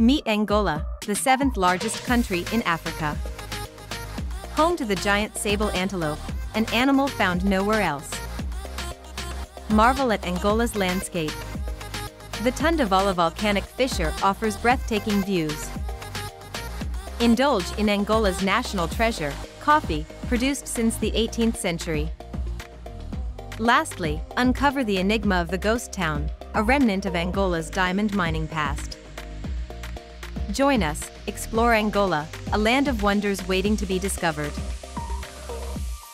Meet Angola, the seventh largest country in Africa. Home to the giant sable antelope, an animal found nowhere else. Marvel at Angola's landscape. The Tundavala volcanic fissure offers breathtaking views. Indulge in Angola's national treasure, coffee, produced since the 18th century. Lastly, uncover the enigma of the ghost town, a remnant of Angola's diamond mining past. Join us, explore Angola, a land of wonders waiting to be discovered.